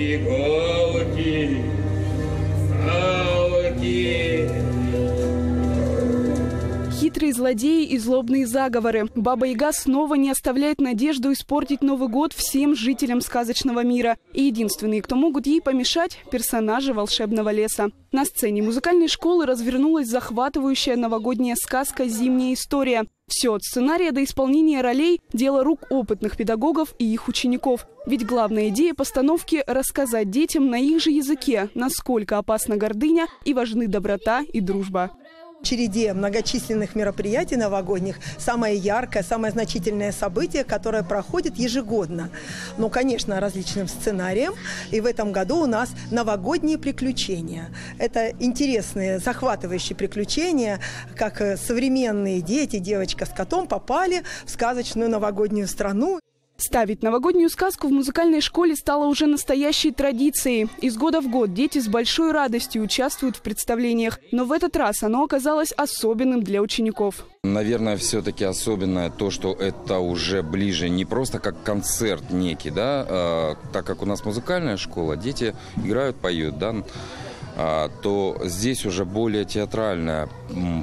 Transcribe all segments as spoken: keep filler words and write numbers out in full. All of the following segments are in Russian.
иголки, салки. Хитрые злодеи и злобные заговоры. Баба-яга снова не оставляет надежду испортить Новый год всем жителям сказочного мира. И единственные, кто могут ей помешать – персонажи волшебного леса. На сцене музыкальной школы развернулась захватывающая новогодняя сказка «Зимняя история». Все от сценария до исполнения ролей – дело рук опытных педагогов и их учеников. Ведь главная идея постановки – рассказать детям на их же языке, насколько опасна гордыня и важны доброта и дружба. В череде многочисленных мероприятий новогодних самое яркое, самое значительное событие, которое проходит ежегодно. Ну, конечно, различным сценарием. И в этом году у нас новогодние приключения. Это интересные, захватывающие приключения, как современные дети, девочка с котом, попали в сказочную новогоднюю страну. Ставить новогоднюю сказку в музыкальной школе стало уже настоящей традицией. Из года в год дети с большой радостью участвуют в представлениях. Но в этот раз оно оказалось особенным для учеников. Наверное, все-таки особенное то, что это уже ближе не просто как концерт некий, да, а, так как у нас музыкальная школа, дети играют, поют, да, а, то здесь уже более театральная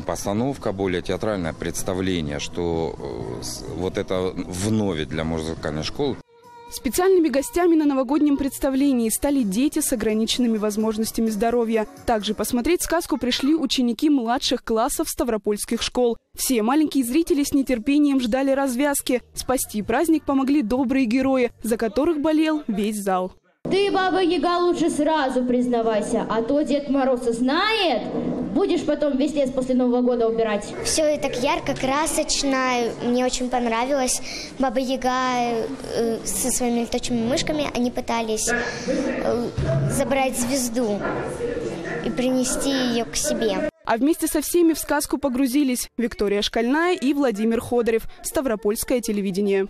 постановка, более театральное представление, что вот это вновь для музыкальной школы. Специальными гостями на новогоднем представлении стали дети с ограниченными возможностями здоровья. Также посмотреть сказку пришли ученики младших классов ставропольских школ. Все маленькие зрители с нетерпением ждали развязки. Спасти праздник помогли добрые герои, за которых болел весь зал. Ты, Баба-яга, лучше сразу признавайся, а то Дед Мороз знает. Будешь потом весь лес после Нового года убирать. Все и так ярко, красочно. Мне очень понравилось. Баба-яга э, со своими летучими мышками, они пытались э, забрать звезду и принести ее к себе. А вместе со всеми в сказку погрузились Виктория Школьная и Владимир Ходорев. Ставропольское телевидение.